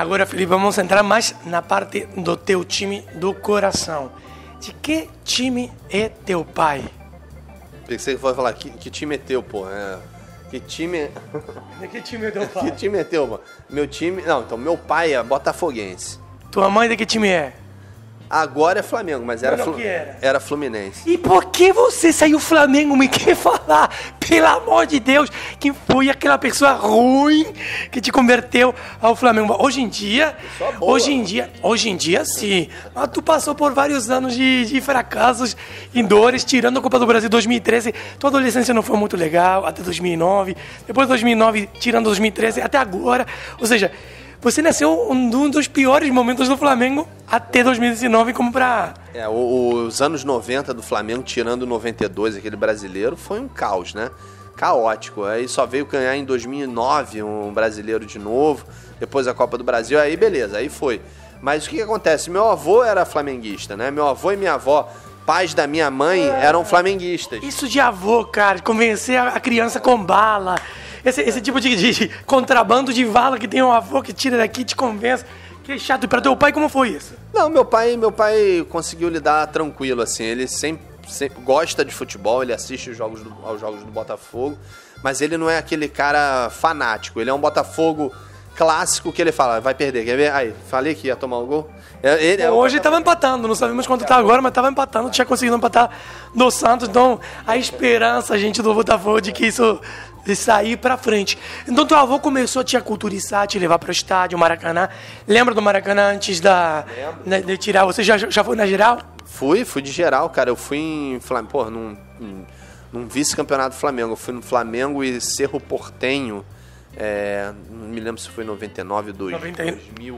Agora, Felipe, vamos entrar mais na parte do teu time do coração. De que time é teu pai? Pensei que você ia falar, que time é teu, pô? É, que time... Que time é teu pai? Que time é teu, mano? Meu time... Não, então, meu pai é botafoguense. Tua mãe de que time é? Agora é Flamengo, mas era, era Fluminense. E por que você saiu Flamengo? Me quer falar, pelo amor de Deus, que foi aquela pessoa ruim que te converteu ao Flamengo. Hoje em dia sim. Mas tu passou por vários anos de fracassos e dores, tirando a Copa do Brasil 2013. Tua adolescência não foi muito legal, até 2009. Depois 2009, tirando 2013, até agora. Ou seja... Você nasceu um dos piores momentos do Flamengo até 2019 como pra... É, os anos 90 do Flamengo, tirando 92, aquele brasileiro, foi um caos, né? Caótico. Aí só veio ganhar em 2009 um brasileiro de novo, depois a Copa do Brasil, aí beleza, aí foi. Mas o que acontece? Meu avô era flamenguista, né? Meu avô e minha avó... Pais da minha mãe eram flamenguistas. Isso de avô, cara, convencer a criança com bala. Esse tipo de contrabando de bala que tem um avô que tira daqui e te convence. Que chato. E pra teu pai, como foi isso? Não, meu pai conseguiu lidar tranquilo, assim. Ele sempre gosta de futebol, ele assiste aos jogos do Botafogo, mas ele não é aquele cara fanático. Ele é um Botafogo clássico que ele fala, vai perder, quer ver? Aí, falei que ia tomar o gol. Ele hoje tava empatando, não sabemos quanto tá agora, mas tava empatando, tinha conseguido empatar no Santos, então a esperança, gente, do Botafogo de que isso sair pra frente. Então teu avô começou a te aculturizar, te levar pro estádio, Maracanã. Lembra do Maracanã antes de tirar? Você já foi na geral? Fui de geral, cara. Eu fui em Flamengo, porra, num vice-campeonato do Flamengo. Eu fui no Flamengo e Cerro Porteño, não me lembro se foi 99, 2000,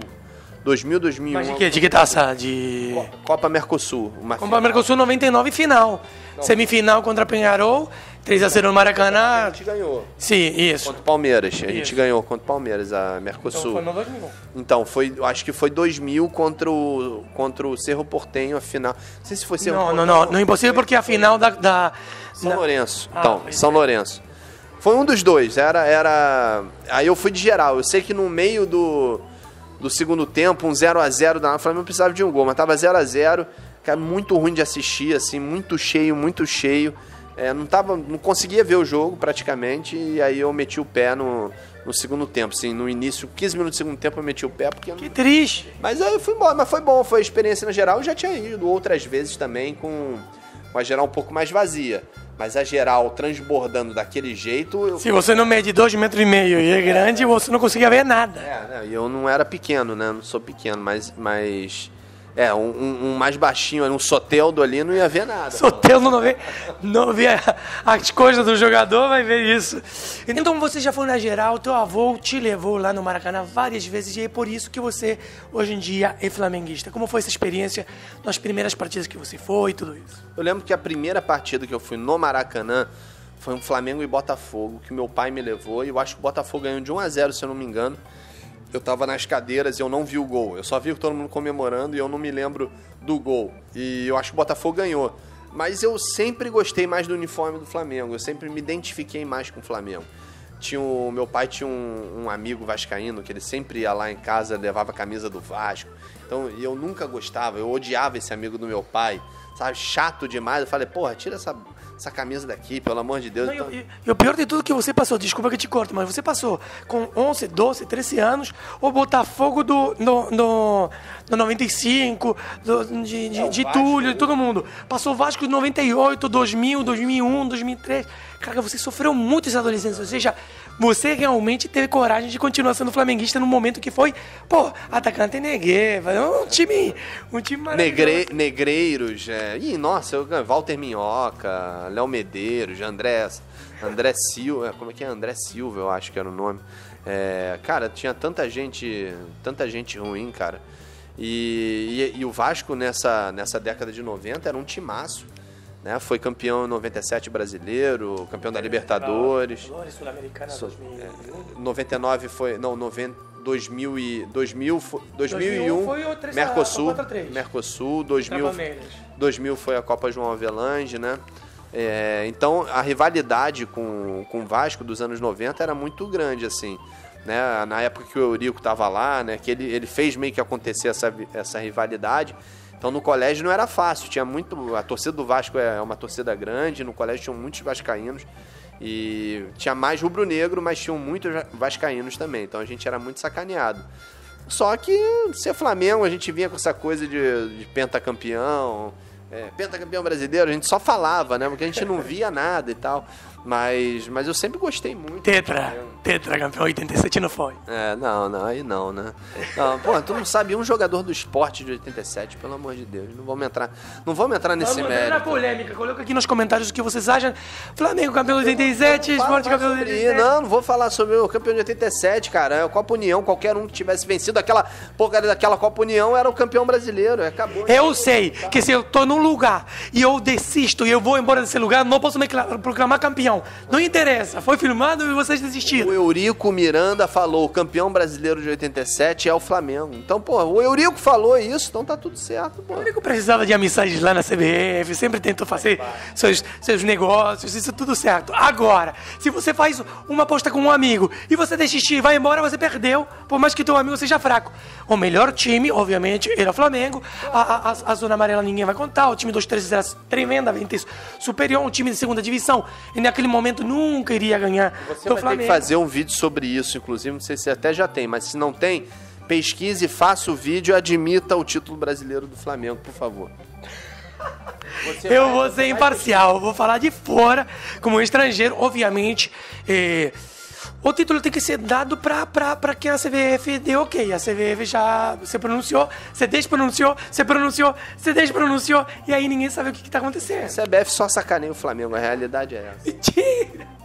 2001. Mas de que taça? De... Copa Mercosul. Copa Mercosul 99 final. Não. Semifinal contra Peñarol, 3-0 no Maracanã. A gente ganhou. Sim, isso. Contra o Palmeiras. A gente ganhou contra o Palmeiras, a Mercosul. Então foi no 2000. Então, acho que foi 2000 contra o Cerro Porteño, a final. Não sei se foi Cerro Porteño. Não é impossível porque a final da... São Lourenço. Então, São Lourenço. Foi um dos dois. Aí eu fui de geral. Eu sei que no meio do segundo tempo, um 0-0 da... O Flamengo precisava de um gol, mas tava 0-0, cara, muito ruim de assistir, assim, muito cheio, não conseguia ver o jogo praticamente, e aí eu meti o pé no segundo tempo, assim, no início, 15 minutos do segundo tempo eu meti o pé, porque... Que triste! Mas aí eu fui embora, mas foi bom, foi a experiência na geral, eu já tinha ido outras vezes também com a geral um pouco mais vazia. Mas a geral transbordando daquele jeito... Se você não mede 2,5 metros e é grande, você não conseguia ver nada. Eu não era pequeno, né? Não sou pequeno, mas um mais baixinho, um Soteldo ali, não ia ver nada. Soteldo não vê as coisas do jogador, vai ver isso. Então você já foi na geral, teu avô te levou lá no Maracanã várias vezes e é por isso que você, hoje em dia, é flamenguista. Como foi essa experiência nas primeiras partidas que você foi e tudo isso? Eu lembro que a primeira partida que eu fui no Maracanã foi um Flamengo e Botafogo, que meu pai me levou, e eu acho que o Botafogo ganhou de 1-0, se eu não me engano. Eu tava nas cadeiras e eu não vi o gol. Eu só vi todo mundo comemorando e eu não me lembro do gol. E eu acho que o Botafogo ganhou. Mas eu sempre gostei mais do uniforme do Flamengo. Eu sempre me identifiquei mais com o Flamengo. Meu pai tinha um amigo vascaíno que ele sempre ia lá em casa, levava a camisa do Vasco. Então eu nunca gostava, eu odiava esse amigo do meu pai. Sabe, chato demais. Eu falei, porra, tira essa camisa daqui, pelo amor de Deus. Não, então... e o pior de tudo que você passou, desculpa que eu te corto, mas você passou com 11, 12, 13 anos o Botafogo do 95, de Túlio, de todo mundo. Passou o Vasco de 98, 2000, 2001, 2003. Cara, você sofreu muito essa adolescência. Ou seja, você realmente teve coragem de continuar sendo flamenguista no momento que foi, pô, atacante Negreiros, um time maravilhoso. Negreiros, Ih, nossa, Walter Minhoca, Léo Medeiros, André Silva, como é que é? André Silva, eu acho que era o nome. Cara, tinha tanta gente ruim, cara. E o Vasco nessa década de 90 era um timaço, né? Foi campeão em 97 brasileiro, campeão da Libertadores. 99 foi, não, 90 2000 foi o 3, Mercosul, 2000 foi a Copa João Avelange, né? Então a rivalidade com o Vasco dos anos 90 era muito grande, assim. né, na época que o Eurico estava lá, né, que ele fez meio que acontecer essa rivalidade. Então no colégio não era fácil, tinha muito, a torcida do Vasco é uma torcida grande, no colégio tinham muitos vascaínos e tinha mais rubro-negro, mas tinham muitos vascaínos também, então a gente era muito sacaneado. Só que ser Flamengo, a gente vinha com essa coisa de pentacampeão, pentacampeão brasileiro, a gente só falava, né? Porque a gente não via nada e tal. Mas eu sempre gostei muito. Tetracampeão 87 não foi. Não, aí não, né? Não, pô, tu não sabe um jogador do Sport de 87, pelo amor de Deus. Não vamos entrar nesse mérito. Vamos entrar na polêmica. Coloca aqui nos comentários o que vocês acham. Flamengo campeão de 87, Sport campeão de 87. Não vou falar sobre o campeão de 87, cara. A Copa União, qualquer um que tivesse vencido aquela porcaria daquela Copa União era o campeão brasileiro. Acabou. Eu sei que se eu tô num lugar e eu desisto e eu vou embora desse lugar, não posso me proclamar campeão. Não interessa, foi filmado e vocês desistiram. O Eurico Miranda falou: o campeão brasileiro de 87 é o Flamengo. Então, pô, o Eurico falou isso, então tá tudo certo, pô. O Eurico precisava de amizades lá na CBF, sempre tentou fazer seus negócios, isso tudo certo. Agora, se você faz uma aposta com um amigo e você desistir, vai embora, você perdeu, por mais que teu amigo seja fraco. O melhor time, obviamente, era o Flamengo. A Zona Amarela ninguém vai contar, o time dos 13 era tremendamente superior, um time de segunda divisão. Naquele momento nunca iria ganhar. Você vai Flamengo. Ter que fazer um vídeo sobre isso, inclusive, não sei se até já tem, mas se não tem, pesquise, faça o vídeo e admita o título brasileiro do Flamengo, por favor. Eu vou ser imparcial, vou falar de fora, como um estrangeiro, obviamente. O título tem que ser dado para quem a CBF deu, ok. A CBF já se pronunciou, se despronunciou, se pronunciou, se despronunciou, e aí ninguém sabe o que está acontecendo. A CBF só sacaneia o Flamengo, a realidade é essa. Mentira!